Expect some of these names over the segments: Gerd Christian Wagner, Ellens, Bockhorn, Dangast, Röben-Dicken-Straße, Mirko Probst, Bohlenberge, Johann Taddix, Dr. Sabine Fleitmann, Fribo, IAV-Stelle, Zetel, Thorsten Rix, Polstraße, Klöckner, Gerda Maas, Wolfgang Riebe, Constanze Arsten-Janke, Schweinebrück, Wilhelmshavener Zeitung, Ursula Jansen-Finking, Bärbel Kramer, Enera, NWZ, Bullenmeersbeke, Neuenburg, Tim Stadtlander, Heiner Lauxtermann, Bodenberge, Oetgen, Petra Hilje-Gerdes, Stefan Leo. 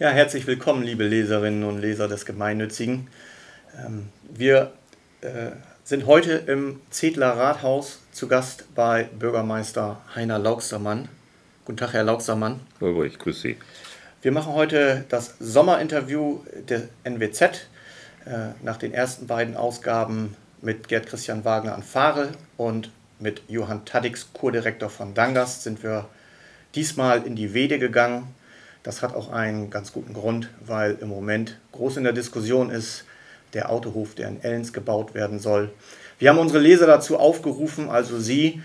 Ja, herzlich willkommen, liebe Leserinnen und Leser des Gemeinnützigen. Wir sind heute im Zedler Rathaus zu Gast bei Bürgermeister Heiner Lauxtermann. Guten Tag, Herr Lauxtermann. Hallo, ich grüße Sie. Wir machen heute das Sommerinterview der NWZ nach den ersten beiden Ausgaben mit Gerd Christian Wagner an Fahre und mit Johann Taddix, Kurdirektor von Dangast, sind wir diesmal in die Wede gegangen. Das hat auch einen ganz guten Grund, weil im Moment groß in der Diskussion ist, der Autohof, der in Ellens gebaut werden soll. Wir haben unsere Leser dazu aufgerufen, also Sie,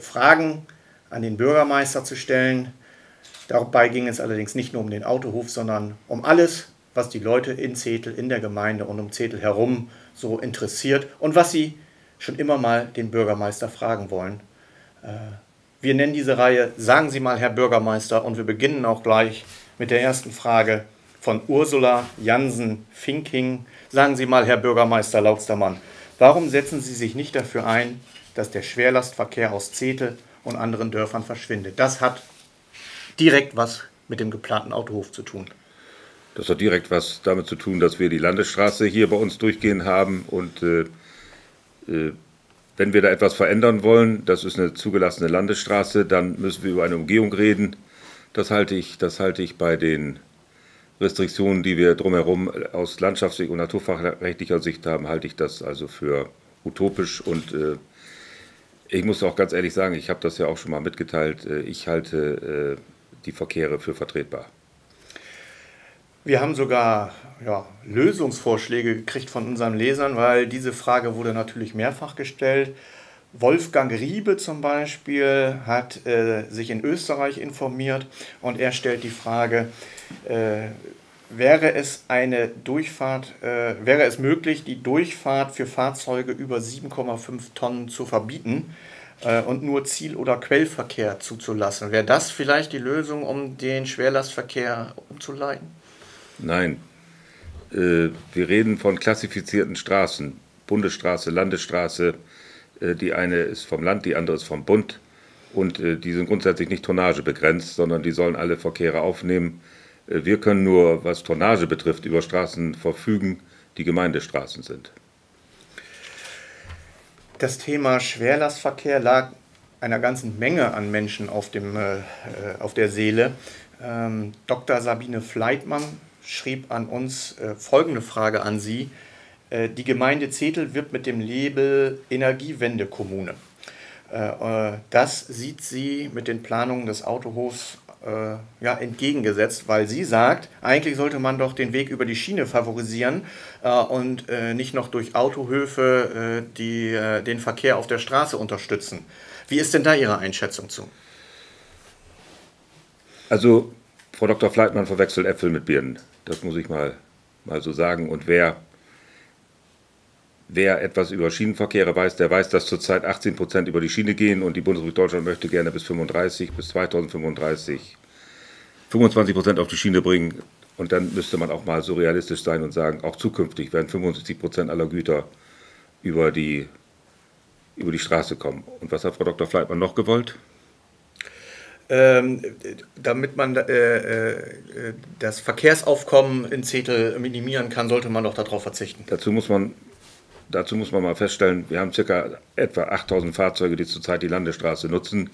Fragen an den Bürgermeister zu stellen. Dabei ging es allerdings nicht nur um den Autohof, sondern um alles, was die Leute in Zetel, in der Gemeinde und um Zetel herum so interessiert und was sie schon immer mal den Bürgermeister fragen wollen. Wir nennen diese Reihe "Sagen Sie mal, Herr Bürgermeister", und wir beginnen auch gleich mit der ersten Frage von Ursula Jansen-Finking. Sagen Sie mal, Herr Bürgermeister Lauxtermann, warum setzen Sie sich nicht dafür ein, dass der Schwerlastverkehr aus Zetel und anderen Dörfern verschwindet? Das hat direkt was mit dem geplanten Autohof zu tun. Das hat direkt was damit zu tun, dass wir die Landesstraße hier bei uns durchgehen haben und wenn wir da etwas verändern wollen, das ist eine zugelassene Landesstraße, dann müssen wir über eine Umgehung reden. Das halte ich bei den Restriktionen, die wir drumherum aus landschaftlich- und naturfachrechtlicher Sicht haben, halte ich das also für utopisch. Und ich muss auch ganz ehrlich sagen, ich habe das ja auch schon mal mitgeteilt, ich halte die Verkehre für vertretbar. Wir haben sogar Lösungsvorschläge gekriegt von unseren Lesern, weil diese Frage wurde natürlich mehrfach gestellt. Wolfgang Riebe zum Beispiel hat sich in Österreich informiert und er stellt die Frage, wäre es möglich, die Durchfahrt für Fahrzeuge über 7,5 Tonnen zu verbieten und nur Ziel- oder Quellverkehr zuzulassen? Wäre das vielleicht die Lösung, um den Schwerlastverkehr umzuleiten? Nein, wir reden von klassifizierten Straßen, Bundesstraße, Landesstraße, die eine ist vom Land, die andere ist vom Bund und die sind grundsätzlich nicht tonnagebegrenzt, sondern die sollen alle Verkehre aufnehmen. Wir können nur, was Tonnage betrifft, über Straßen verfügen, die Gemeindestraßen sind. Das Thema Schwerlastverkehr lag einer ganzen Menge an Menschen auf der Seele. Dr. Sabine Fleitmann schrieb an uns folgende Frage an Sie. Die Gemeinde Zetel wirbt mit dem Label Energiewende-Kommune. Das sieht sie mit den Planungen des Autohofs entgegengesetzt, weil sie sagt, eigentlich sollte man doch den Weg über die Schiene favorisieren und nicht noch durch Autohöfe den Verkehr auf der Straße unterstützen. Wie ist denn da Ihre Einschätzung zu? Also, Frau Dr. Fleitmann verwechselt Äpfel mit Birnen. Das muss ich mal so sagen. Und wer etwas über Schienenverkehre weiß, der weiß, dass zurzeit 18% über die Schiene gehen und die Bundesrepublik Deutschland möchte gerne bis 2035 25% auf die Schiene bringen. Und dann müsste man auch mal so realistisch sein und sagen, auch zukünftig werden 75% aller Güter über die Straße kommen. Und was hat Frau Dr. Fleitmann noch gewollt? Damit man das Verkehrsaufkommen in Zetel minimieren kann, sollte man doch darauf verzichten. Dazu muss man mal feststellen, wir haben circa etwa 8.000 Fahrzeuge, die zurzeit die Landesstraße nutzen.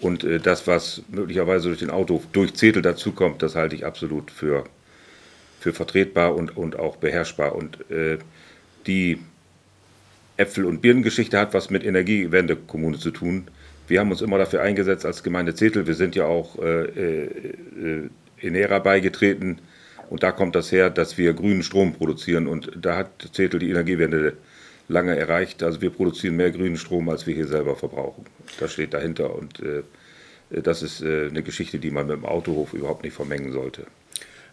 Und das, was möglicherweise durch den Autohof, durch Zetel dazukommt, das halte ich absolut für vertretbar und auch beherrschbar. Und die Äpfel- und Birnengeschichte hat was mit Energiewende-Kommune zu tun. Wir haben uns immer dafür eingesetzt als Gemeinde Zetel. Wir sind ja auch Enera beigetreten und da kommt das her, dass wir grünen Strom produzieren und da hat Zetel die Energiewende lange erreicht. Also wir produzieren mehr grünen Strom, als wir hier selber verbrauchen. Das steht dahinter und das ist eine Geschichte, die man mit dem Autohof überhaupt nicht vermengen sollte.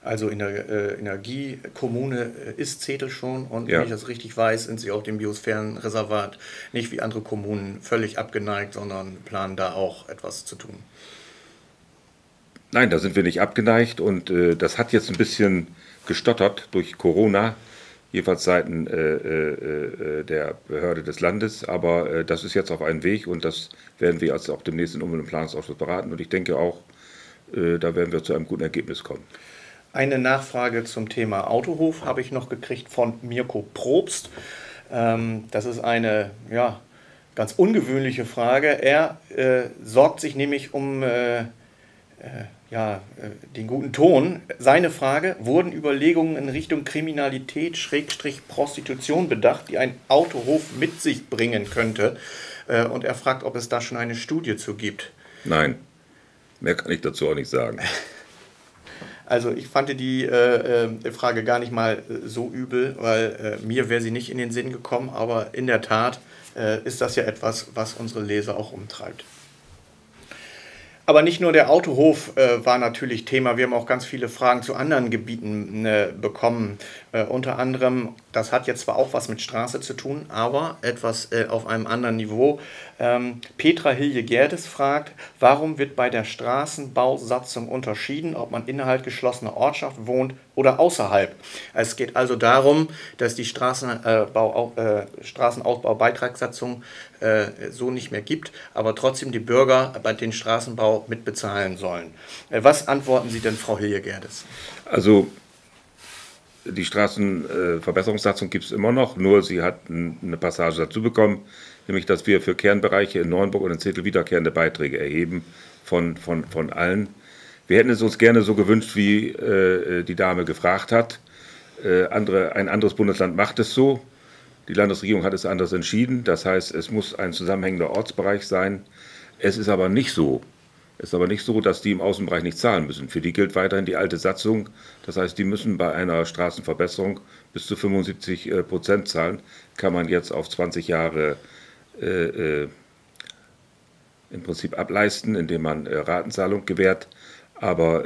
Also in der Energiekommune ist Zetel schon und wenn ich das richtig weiß, sind sie auch dem Biosphärenreservat nicht wie andere Kommunen völlig abgeneigt, sondern planen da auch etwas zu tun. Nein, da sind wir nicht abgeneigt und das hat jetzt ein bisschen gestottert durch Corona, jedenfalls seitens der Behörde des Landes, aber das ist jetzt auf einem Weg und das werden wir also auch demnächst im Umwelt- und Planungsausschuss beraten und ich denke auch, da werden wir zu einem guten Ergebnis kommen. Eine Nachfrage zum Thema Autohof habe ich noch gekriegt von Mirko Probst. Das ist eine ganz ungewöhnliche Frage. Er sorgt sich nämlich um den guten Ton. Seine Frage: Wurden Überlegungen in Richtung Kriminalität / Prostitution bedacht, die ein Autohof mit sich bringen könnte? Und er fragt, ob es da schon eine Studie zu gibt. Nein, mehr kann ich dazu auch nicht sagen. Also ich fand die Frage gar nicht mal so übel, weil mir wäre sie nicht in den Sinn gekommen. Aber in der Tat ist das ja etwas, was unsere Leser auch umtreibt. Aber nicht nur der Autohof war natürlich Thema. Wir haben auch ganz viele Fragen zu anderen Gebieten bekommen. Unter anderem, das hat jetzt zwar auch was mit Straße zu tun, aber etwas auf einem anderen Niveau. Petra Hilje-Gerdes fragt: Warum wird bei der Straßenbausatzung unterschieden, ob man innerhalb geschlossener Ortschaft wohnt oder außerhalb? Es geht also darum, dass die Straßenausbaubeitragssatzung so nicht mehr gibt, aber trotzdem die Bürger bei den Straßenbau mitbezahlen sollen. Was antworten Sie denn, Frau Hilje-Gerdes? Also die Straßenverbesserungssatzung gibt es immer noch, nur sie hat eine Passage dazu bekommen, nämlich dass wir für Kernbereiche in Neuenburg und in Zetel wiederkehrende Beiträge erheben von allen. Wir hätten es uns gerne so gewünscht, wie die Dame gefragt hat. Ein anderes Bundesland macht es so. Die Landesregierung hat es anders entschieden. Das heißt, es muss ein zusammenhängender Ortsbereich sein. Es ist aber nicht so. Es ist aber nicht so, dass die im Außenbereich nicht zahlen müssen. Für die gilt weiterhin die alte Satzung. Das heißt, die müssen bei einer Straßenverbesserung bis zu 75% zahlen. Kann man jetzt auf 20 Jahre im Prinzip ableisten, indem man Ratenzahlung gewährt. Aber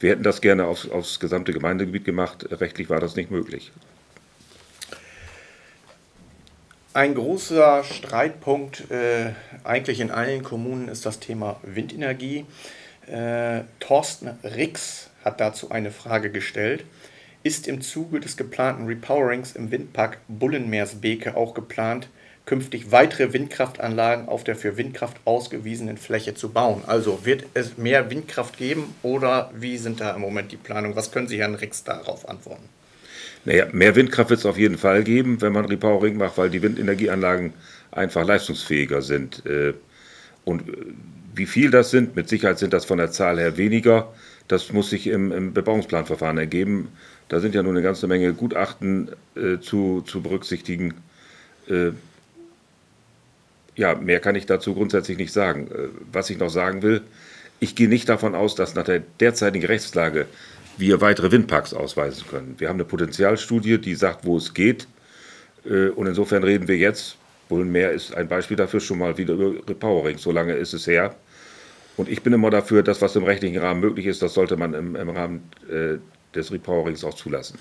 wir hätten das gerne aufs gesamte Gemeindegebiet gemacht. Rechtlich war das nicht möglich. Ein großer Streitpunkt eigentlich in allen Kommunen ist das Thema Windenergie. Thorsten Rix hat dazu eine Frage gestellt. Ist im Zuge des geplanten Repowerings im Windpark Bullenmeersbeke auch geplant, künftig weitere Windkraftanlagen auf der für Windkraft ausgewiesenen Fläche zu bauen? Also wird es mehr Windkraft geben oder wie sind da im Moment die Planungen? Was können Sie, Herrn Rix, darauf antworten? Naja, mehr Windkraft wird es auf jeden Fall geben, wenn man Repowering macht, weil die Windenergieanlagen einfach leistungsfähiger sind. Und wie viel das sind, mit Sicherheit sind das von der Zahl her weniger. Das muss sich im Bebauungsplanverfahren ergeben. Da sind ja nun eine ganze Menge Gutachten zu berücksichtigen. Ja, mehr kann ich dazu grundsätzlich nicht sagen. Was ich noch sagen will: Ich gehe nicht davon aus, dass nach der derzeitigen Rechtslage wir weitere Windparks ausweisen können. Wir haben eine Potenzialstudie, die sagt, wo es geht. Und insofern reden wir jetzt, Bullenmeer ist ein Beispiel dafür, schon mal wieder über Repowering. So lange ist es her. Und ich bin immer dafür, das, was im rechtlichen Rahmen möglich ist, das sollte man im Rahmen des Repowerings auch zulassen.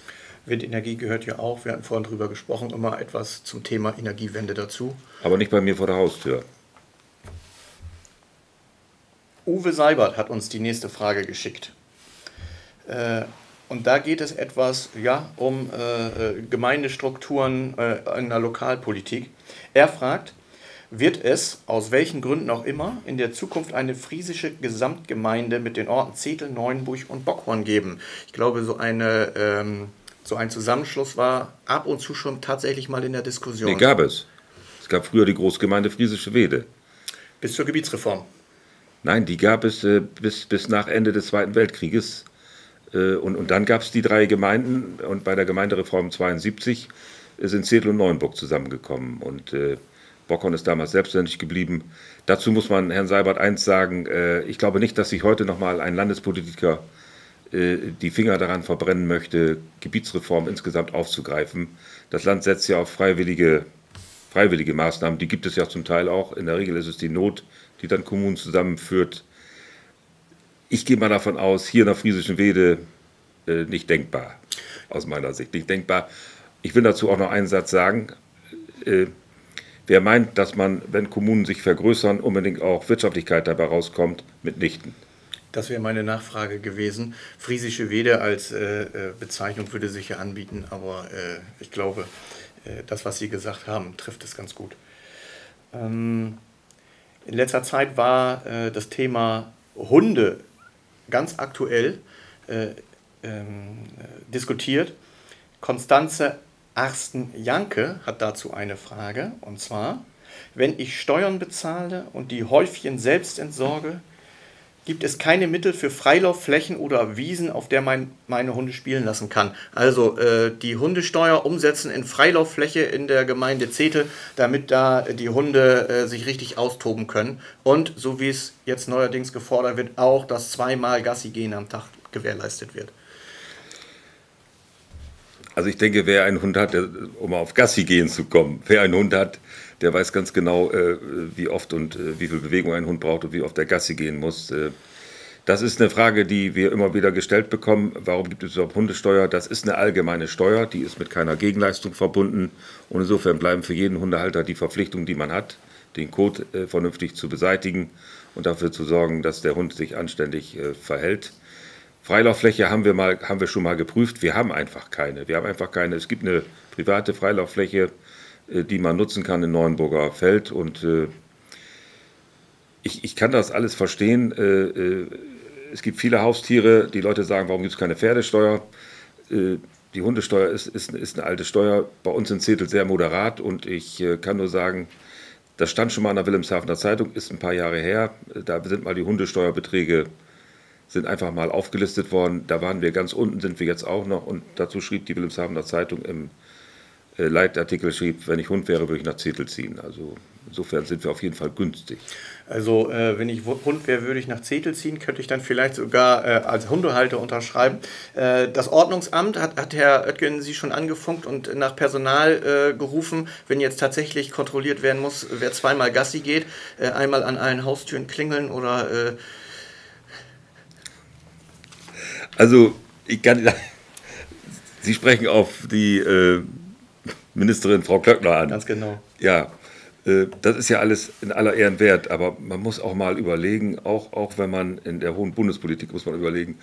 Windenergie gehört ja auch, wir hatten vorhin drüber gesprochen, immer etwas zum Thema Energiewende dazu. Aber nicht bei mir vor der Haustür. Uwe Seibert hat uns die nächste Frage geschickt. Und da geht es etwas um Gemeindestrukturen in der Lokalpolitik. Er fragt: Wird es, aus welchen Gründen auch immer, in der Zukunft eine friesische Gesamtgemeinde mit den Orten Zetel, Neuenburg und Bockhorn geben? Ich glaube, so ein Zusammenschluss war ab und zu schon tatsächlich mal in der Diskussion. Nee, gab es. Es gab früher die Großgemeinde Friesische Wede. Bis zur Gebietsreform? Nein, die gab es bis nach Ende des Zweiten Weltkrieges. Und dann gab es die drei Gemeinden und bei der Gemeindereform 72 sind Zetel und Neuenburg zusammengekommen und Bockhorn ist damals selbstständig geblieben. Dazu muss man Herrn Seibert eins sagen: Ich glaube nicht, dass sich heute nochmal ein Landespolitiker die Finger daran verbrennen möchte, Gebietsreform insgesamt aufzugreifen. Das Land setzt ja auf freiwillige Maßnahmen, die gibt es ja zum Teil auch. In der Regel ist es die Not, die dann Kommunen zusammenführt. Ich gehe mal davon aus, hier in der Friesischen Wede nicht denkbar, aus meiner Sicht nicht denkbar. Ich will dazu auch noch einen Satz sagen. Wer meint, dass man, wenn Kommunen sich vergrößern, unbedingt auch Wirtschaftlichkeit dabei rauskommt, mitnichten. Das wäre meine Nachfrage gewesen. Friesische Wede als Bezeichnung würde sich ja anbieten, aber ich glaube, das, was Sie gesagt haben, trifft es ganz gut. In letzter Zeit war das Thema Hunde ganz aktuell. diskutiert. Constanze Arsten-Janke hat dazu eine Frage, und zwar: Wenn ich Steuern bezahle und die Häufchen selbst entsorge, gibt es keine Mittel für Freilaufflächen oder Wiesen, auf der man meine Hunde spielen lassen kann. Also die Hundesteuer umsetzen in Freilauffläche in der Gemeinde Zetel, damit da die Hunde sich richtig austoben können. Und so wie es jetzt neuerdings gefordert wird, auch, dass zweimal Gassi gehen am Tag gewährleistet wird. Also ich denke, wer einen Hund hat, um auf Gassi gehen zu kommen, wer einen Hund hat, der weiß ganz genau, wie oft und wie viel Bewegung ein Hund braucht und wie oft der Gassi gehen muss. Das ist eine Frage, die wir immer wieder gestellt bekommen. Warum gibt es überhaupt Hundesteuer? Das ist eine allgemeine Steuer, die ist mit keiner Gegenleistung verbunden. Und insofern bleiben für jeden Hundehalter die Verpflichtungen, die man hat, den Kot vernünftig zu beseitigen und dafür zu sorgen, dass der Hund sich anständig verhält. Freilauffläche haben wir schon mal geprüft. Wir haben einfach keine. Es gibt eine private Freilauffläche, die man nutzen kann in Neuenburger Feld. Und ich kann das alles verstehen. Es gibt viele Haustiere, die Leute sagen, warum gibt es keine Pferdesteuer? Die Hundesteuer ist eine alte Steuer, bei uns in Zetel sehr moderat. Und ich kann nur sagen, das stand schon mal in der Wilhelmshavener Zeitung, ist ein paar Jahre her. Da sind mal die Hundesteuerbeträge einfach mal aufgelistet worden. Da waren wir ganz unten, sind wir jetzt auch noch. Und dazu schrieb die Wilhelmshavener Zeitung im Leitartikel, wenn ich Hund wäre, würde ich nach Zetel ziehen. Also insofern sind wir auf jeden Fall günstig. Also wenn ich Hund wäre, würde ich nach Zetel ziehen, könnte ich dann vielleicht sogar als Hundehalter unterschreiben. Das Ordnungsamt hat Herr Oetgen Sie schon angefunkt und nach Personal gerufen, wenn jetzt tatsächlich kontrolliert werden muss, wer zweimal Gassi geht, einmal an allen Haustüren klingeln oder... Also ich kann... Sie sprechen auf die... Ministerin Frau Klöckner an. Ganz genau. Ja, das ist ja alles in aller Ehren wert, aber man muss auch mal überlegen, auch wenn man in der hohen Bundespolitik muss man überlegen,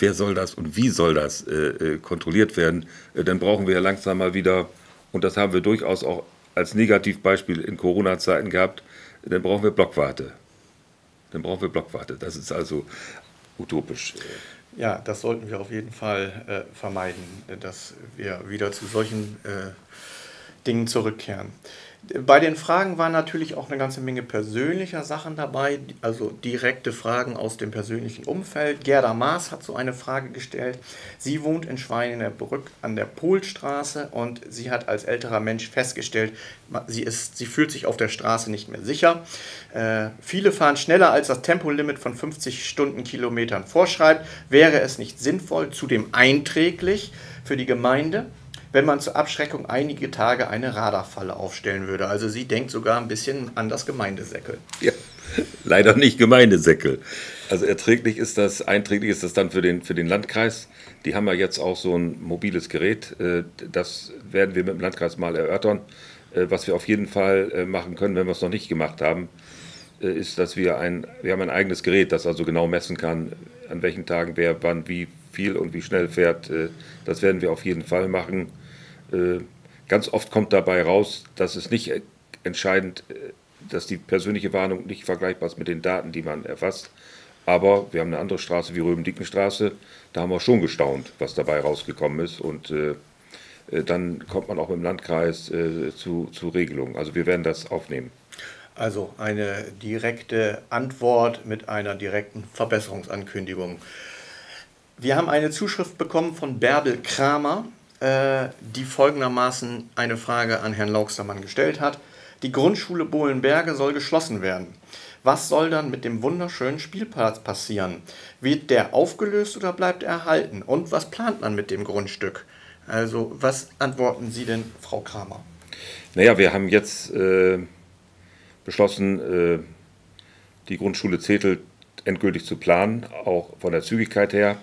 wer soll das und wie soll das kontrolliert werden. Dann brauchen wir ja langsam mal wieder, und das haben wir durchaus auch als Negativbeispiel in Corona-Zeiten gehabt, dann brauchen wir Blockwarte. Das ist also utopisch. Ja, das sollten wir auf jeden Fall vermeiden, dass wir wieder zu solchen Dingen zurückkehren. Bei den Fragen war natürlich auch eine ganze Menge persönlicher Sachen dabei, also direkte Fragen aus dem persönlichen Umfeld. Gerda Maas hat so eine Frage gestellt. Sie wohnt in Schweinebrück an der Polstraße und sie hat als älterer Mensch festgestellt, sie fühlt sich auf der Straße nicht mehr sicher. Viele fahren schneller als das Tempolimit von 50 Stundenkilometern vorschreibt. Wäre es nicht sinnvoll, zudem einträglich für die Gemeinde, wenn man zur Abschreckung einige Tage eine Radarfalle aufstellen würde? Also sie denkt sogar ein bisschen an das Gemeindesäckel. Ja, leider nicht Gemeindesäckel. Also einträglich ist das dann für den Landkreis. Die haben ja jetzt auch so ein mobiles Gerät. Das werden wir mit dem Landkreis mal erörtern. Was wir auf jeden Fall machen können, wenn wir es noch nicht gemacht haben, ist, dass wir haben ein eigenes Gerät, das also genau messen kann, an welchen Tagen wer wann wie viel und wie schnell fährt. Das werden wir auf jeden Fall machen. Ganz oft kommt dabei raus, dass es nicht entscheidend, dass die persönliche Warnung nicht vergleichbar ist mit den Daten, die man erfasst. Aber wir haben eine andere Straße wie Röben-Dicken-Straße, da haben wir schon gestaunt, was dabei rausgekommen ist. Und dann kommt man auch im Landkreis zu Regelungen. Also wir werden das aufnehmen. Also eine direkte Antwort mit einer direkten Verbesserungsankündigung. Wir haben eine Zuschrift bekommen von Bärbel Kramer, die folgendermaßen eine Frage an Herrn Lauxtermann gestellt hat. Die Grundschule Bohlenberge soll geschlossen werden. Was soll dann mit dem wunderschönen Spielplatz passieren? Wird der aufgelöst oder bleibt er erhalten? Und was plant man mit dem Grundstück? Also was antworten Sie denn, Frau Kramer? Naja, wir haben jetzt beschlossen, die Grundschule Zetel endgültig zu planen, auch von der Zügigkeit her.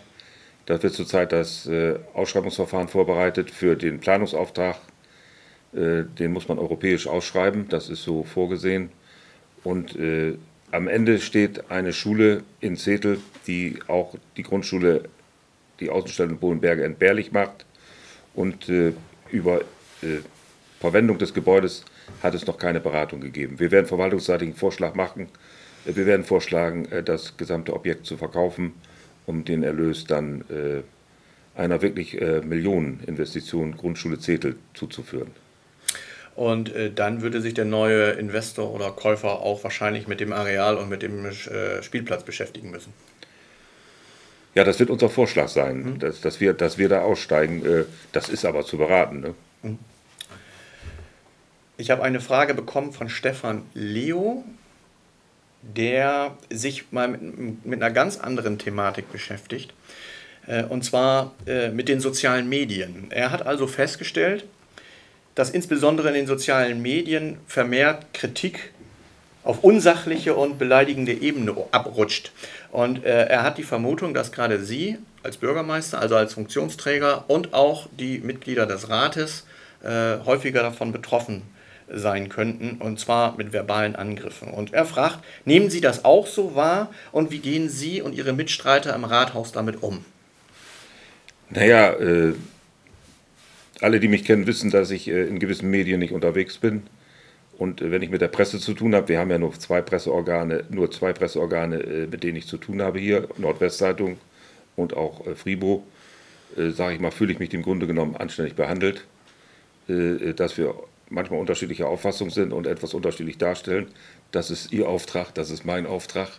Da wird zurzeit das Ausschreibungsverfahren vorbereitet für den Planungsauftrag. Den muss man europäisch ausschreiben, das ist so vorgesehen. Und am Ende steht eine Schule in Zetel, die auch die Grundschule, die Außenstelle in Bodenberge entbehrlich macht. Und über Verwendung des Gebäudes hat es noch keine Beratung gegeben. Wir werden verwaltungsseitigen Vorschlag machen. Wir werden vorschlagen, das gesamte Objekt zu verkaufen um den Erlös dann einer wirklich Millioneninvestition Grundschule Zetel zuzuführen. Und dann würde sich der neue Investor oder Käufer auch wahrscheinlich mit dem Areal und mit dem Spielplatz beschäftigen müssen. Ja, das wird unser Vorschlag sein, dass wir da aussteigen. Das ist aber zu beraten. Ne? Mhm. Ich habe eine Frage bekommen von Stefan Leo, der sich mal mit einer ganz anderen Thematik beschäftigt, und zwar mit den sozialen Medien. Er hat also festgestellt, dass insbesondere in den sozialen Medien vermehrt Kritik auf unsachliche und beleidigende Ebene abrutscht. Und er hat die Vermutung, dass gerade Sie als Bürgermeister, also als Funktionsträger und auch die Mitglieder des Rates häufiger davon betroffen sein könnten, und zwar mit verbalen Angriffen. Und er fragt, nehmen Sie das auch so wahr und wie gehen Sie und Ihre Mitstreiter im Rathaus damit um? Naja, alle, die mich kennen, wissen, dass ich in gewissen Medien nicht unterwegs bin. Und wenn ich mit der Presse zu tun habe, wir haben ja nur zwei Presseorgane, mit denen ich zu tun habe hier, Nordwestzeitung und auch Fribo, sage ich mal, fühle ich mich im Grunde genommen anständig behandelt, dass wir manchmal unterschiedlicher Auffassung sind und etwas unterschiedlich darstellen. Das ist Ihr Auftrag, das ist mein Auftrag,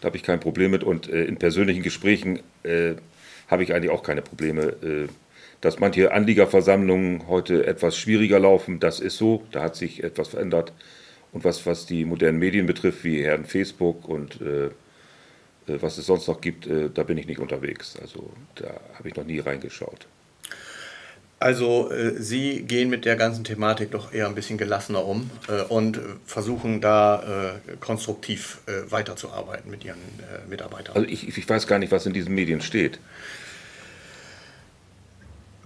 da habe ich kein Problem mit. Und in persönlichen Gesprächen habe ich eigentlich auch keine Probleme. Dass manche Anliegerversammlungen heute etwas schwieriger laufen, das ist so, da hat sich etwas verändert. Und was die modernen Medien betrifft, wie Herrn Facebook und was es sonst noch gibt, da bin ich nicht unterwegs. Also da habe ich noch nie reingeschaut. Also Sie gehen mit der ganzen Thematik doch eher ein bisschen gelassener um und versuchen da konstruktiv weiterzuarbeiten mit Ihren Mitarbeitern. Also ich weiß gar nicht, was in diesen Medien steht.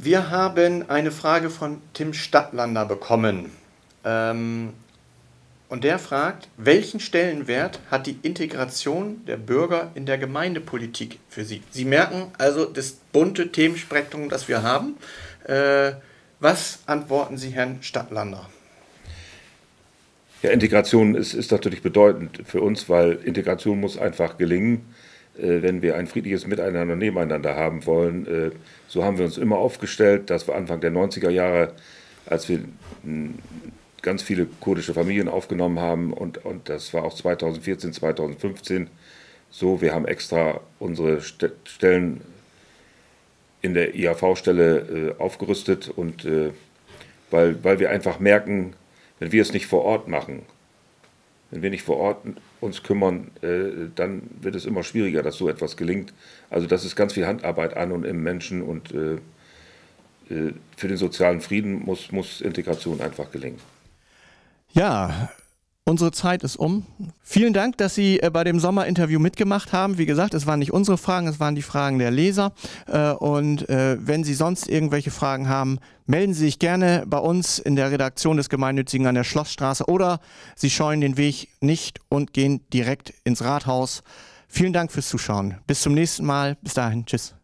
Wir haben eine Frage von Tim Stadtlander bekommen. Und der fragt, welchen Stellenwert hat die Integration der Bürger in der Gemeindepolitik für Sie? Sie merken also das bunte Themenspektrum, das wir haben. Was antworten Sie Herrn Stadtlander? Ja, Integration ist natürlich bedeutend für uns, weil Integration muss einfach gelingen, wenn wir ein friedliches Miteinander, Nebeneinander haben wollen. So haben wir uns immer aufgestellt, dass wir Anfang der 90er Jahre, als wir ganz viele kurdische Familien aufgenommen haben, und das war auch 2014, 2015 so, wir haben extra unsere Stellen in der IAV-Stelle aufgerüstet, und weil wir einfach merken, wenn wir es nicht vor Ort machen, wenn wir nicht vor Ort uns kümmern, dann wird es immer schwieriger, dass so etwas gelingt. Also das ist ganz viel Handarbeit an und im Menschen, und für den sozialen Frieden muss Integration einfach gelingen. Ja, unsere Zeit ist um. Vielen Dank, dass Sie bei dem Sommerinterview mitgemacht haben. Wie gesagt, es waren nicht unsere Fragen, es waren die Fragen der Leser. Und wenn Sie sonst irgendwelche Fragen haben, melden Sie sich gerne bei uns in der Redaktion des Gemeinnützigen an der Schlossstraße, oder Sie scheuen den Weg nicht und gehen direkt ins Rathaus. Vielen Dank fürs Zuschauen. Bis zum nächsten Mal. Bis dahin. Tschüss.